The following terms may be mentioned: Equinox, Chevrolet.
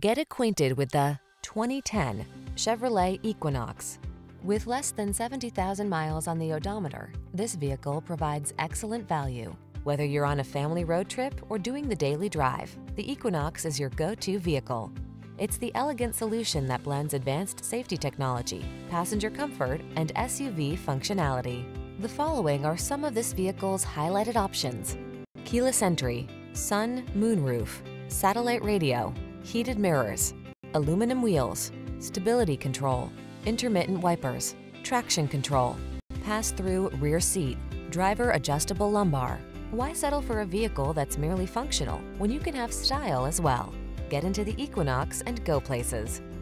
Get acquainted with the 2010 Chevrolet Equinox. With less than 70,000 miles on the odometer, this vehicle provides excellent value. Whether you're on a family road trip or doing the daily drive, the Equinox is your go-to vehicle. It's the elegant solution that blends advanced safety technology, passenger comfort, and SUV functionality. The following are some of this vehicle's highlighted options: keyless entry, sun, moonroof, satellite radio, heated mirrors, aluminum wheels, stability control, intermittent wipers, traction control, pass-through rear seat, driver adjustable lumbar. Why settle for a vehicle that's merely functional when you can have style as well? Get into the Equinox and go places.